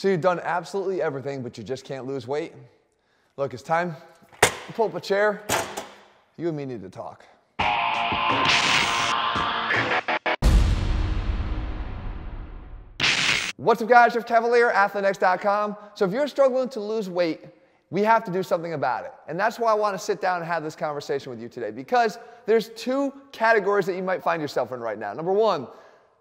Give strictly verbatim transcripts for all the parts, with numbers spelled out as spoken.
So you've done absolutely everything, but you just can't lose weight. Look, it's time to pull up a chair. You and me need to talk. What's up, guys? Jeff Cavaliere, athlean x dot com. So if you're struggling to lose weight, we have to do something about it. And that's why I want to sit down and have this conversation with you today, because there's two categories that you might find yourself in right now. Number one,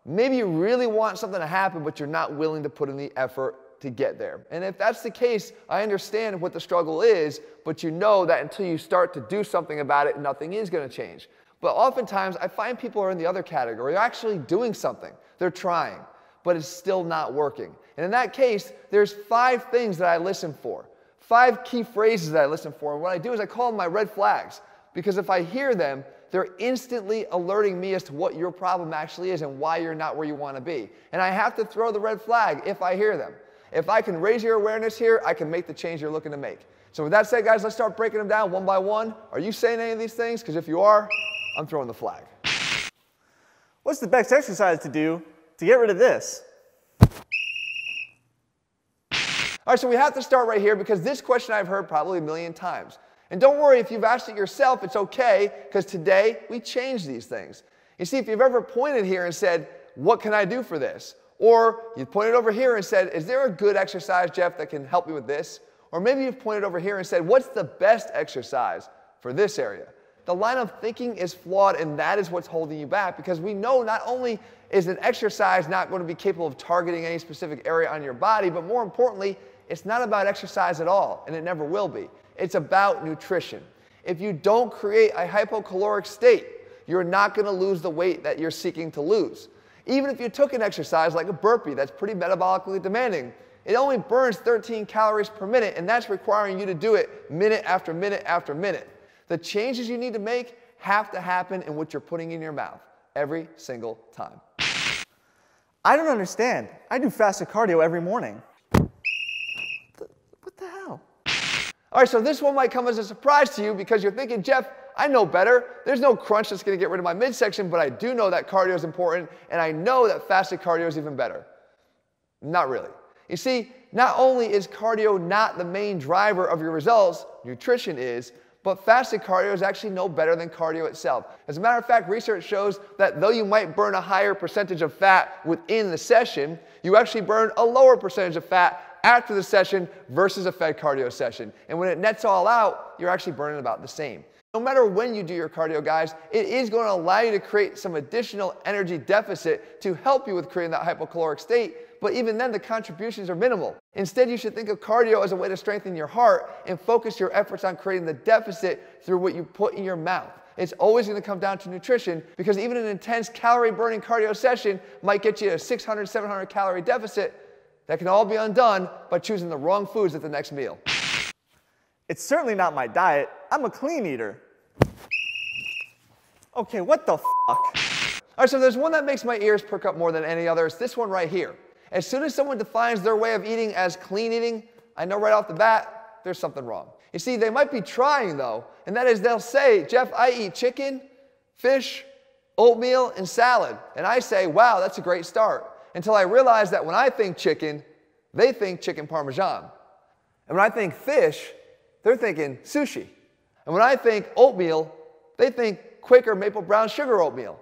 maybe you really want something to happen, but you're not willing to put in the effort to get there. And if that's the case, I understand what the struggle is, but you know that until you start to do something about it, nothing is going to change. But oftentimes, I find people are in the other category. They're actually doing something. They're trying, but it's still not working. And in that case, there's five things that I listen for, five key phrases that I listen for. And what I do is I call them my red flags, because if I hear them, they're instantly alerting me as to what your problem actually is and why you're not where you want to be. And I have to throw the red flag if I hear them. If I can raise your awareness here, I can make the change you're looking to make. So with that said, guys, let's start breaking them down one by one. Are you saying any of these things? Because if you are, I'm throwing the flag. What's the best exercise to do to get rid of this? All right, so we have to start right here, because this question I've heard probably a million times. And don't worry, if you've asked it yourself, it's okay, because today we change these things. You see, if you've ever pointed here and said, what can I do for this? Or you pointed over here and said, is there a good exercise, Jeff, that can help me with this? Or maybe you've pointed over here and said, what's the best exercise for this area? The line of thinking is flawed, and that is what's holding you back, because we know not only is an exercise not going to be capable of targeting any specific area on your body, but more importantly, it's not about exercise at all, and it never will be. It's about nutrition. If you don't create a hypocaloric state, you're not going to lose the weight that you're seeking to lose. Even if you took an exercise like a burpee that's pretty metabolically demanding, it only burns thirteen calories per minute, and that's requiring you to do it minute after minute after minute. The changes you need to make have to happen in what you're putting in your mouth every single time. I don't understand. I do fasted cardio every morning. What the hell? All right, so this one might come as a surprise to you, because you're thinking, Jeff, I know better. There's no crunch that's going to get rid of my midsection, but I do know that cardio is important, and I know that fasted cardio is even better. Not really. You see, not only is cardio not the main driver of your results, nutrition is, but fasted cardio is actually no better than cardio itself. As a matter of fact, research shows that though you might burn a higher percentage of fat within the session, you actually burn a lower percentage of fat after the session versus a fed cardio session. And when it nets all out, you're actually burning about the same. No matter when you do your cardio, guys, it is going to allow you to create some additional energy deficit to help you with creating that hypocaloric state, but even then the contributions are minimal. Instead, you should think of cardio as a way to strengthen your heart and focus your efforts on creating the deficit through what you put in your mouth. It's always going to come down to nutrition, because even an intense calorie-burning cardio session might get you a six hundred, seven hundred calorie deficit that can all be undone by choosing the wrong foods at the next meal. It's certainly not my diet. I'm a clean eater. Okay, what the f***? All right, so there's one that makes my ears perk up more than any other. It's this one right here. As soon as someone defines their way of eating as clean eating, I know right off the bat there's something wrong. You see, they might be trying, though, and that is they'll say, Jeff, I eat chicken, fish, oatmeal, and salad. And I say, wow, that's a great start, until I realize that when I think chicken, they think chicken parmesan. And when I think fish, they're thinking sushi. And when I think oatmeal, they think Quaker maple brown sugar oatmeal.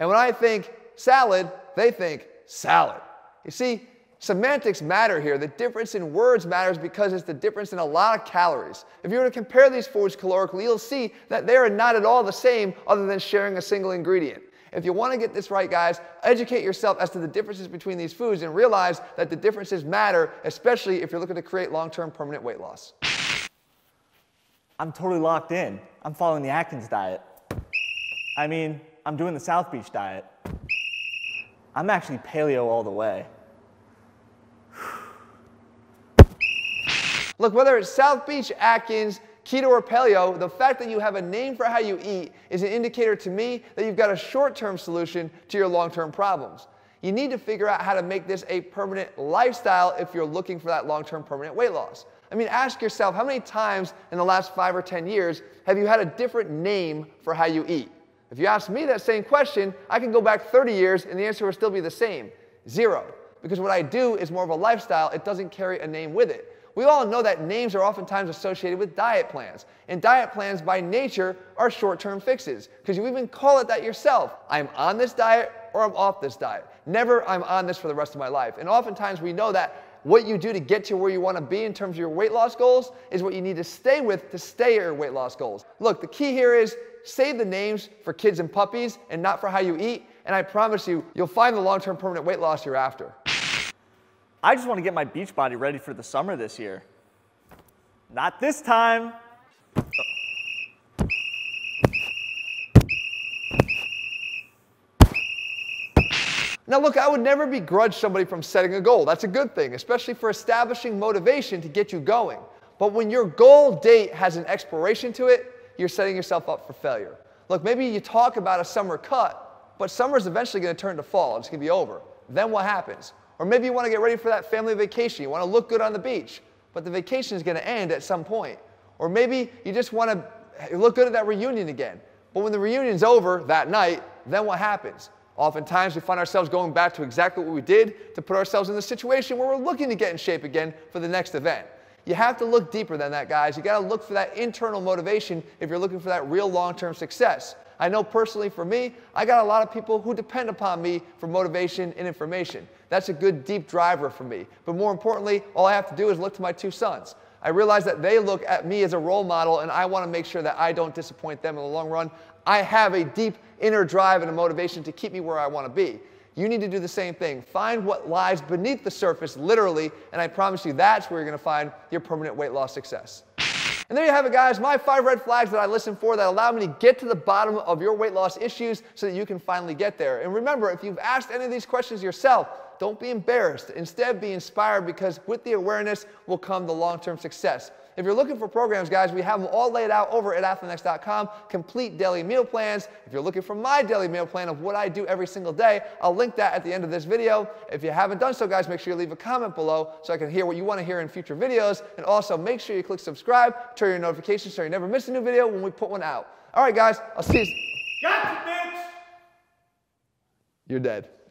And when I think salad, they think salad. You see, semantics matter here. The difference in words matters, because it's the difference in a lot of calories. If you were to compare these foods calorically, you'll see that they are not at all the same, other than sharing a single ingredient. If you want to get this right, guys, educate yourself as to the differences between these foods and realize that the differences matter, especially if you're looking to create long-term permanent weight loss. I'm totally locked in. I'm following the Atkins diet. I mean, I'm doing the South Beach diet. I'm actually paleo all the way. Look, whether it's South Beach, Atkins, keto, or paleo, the fact that you have a name for how you eat is an indicator to me that you've got a short-term solution to your long-term problems. You need to figure out how to make this a permanent lifestyle if you're looking for that long-term permanent weight loss. I mean, ask yourself, how many times in the last five or ten years have you had a different name for how you eat? If you ask me that same question, I can go back thirty years and the answer would still be the same, zero. because what I do is more of a lifestyle. It doesn't carry a name with it. We all know that names are oftentimes associated with diet plans. And diet plans by nature are short-term fixes, because you even call it that yourself. I'm on this diet or I'm off this diet. Never I'm on this for the rest of my life. And oftentimes we know that what you do to get to where you want to be in terms of your weight loss goals is what you need to stay with to stay at your weight loss goals. Look, the key here is save the names for kids and puppies and not for how you eat. And I promise you, you'll find the long-term permanent weight loss you're after. I just want to get my beach body ready for the summer this year. Not this time. Oh. Now look, I would never begrudge somebody from setting a goal. That's a good thing, especially for establishing motivation to get you going. But when your goal date has an expiration to it, you're setting yourself up for failure. Look, maybe you talk about a summer cut, but summer's eventually going to turn to fall. It's going to be over. Then what happens? Or maybe you want to get ready for that family vacation. You want to look good on the beach, but the vacation is going to end at some point. Or maybe you just want to look good at that reunion again. But when the reunion's over that night, then what happens? Oftentimes we find ourselves going back to exactly what we did to put ourselves in the situation where we're looking to get in shape again for the next event. You have to look deeper than that, guys. You got to look for that internal motivation if you're looking for that real long-term success. I know personally for me, I got a lot of people who depend upon me for motivation and information. That's a good deep driver for me. But more importantly, all I have to do is look to my two sons. I realize that they look at me as a role model, and I want to make sure that I don't disappoint them in the long run. I have a deep inner drive and a motivation to keep me where I want to be. You need to do the same thing. Find what lies beneath the surface, literally, and I promise you that's where you're going to find your permanent weight loss success. And there you have it, guys, my five red flags that I listen for that allow me to get to the bottom of your weight loss issues so that you can finally get there. And remember, if you've asked any of these questions yourself, don't be embarrassed. Instead, be inspired, because with the awareness will come the long-term success. If you're looking for programs, guys, we have them all laid out over at athlean x dot com, complete daily meal plans. If you're looking for my daily meal plan of what I do every single day, I'll link that at the end of this video. If you haven't done so, guys, make sure you leave a comment below so I can hear what you want to hear in future videos. And also make sure you click subscribe, turn your notifications so you never miss a new video when we put one out. All right, guys, I'll see you. Gotcha, bitch! You're dead.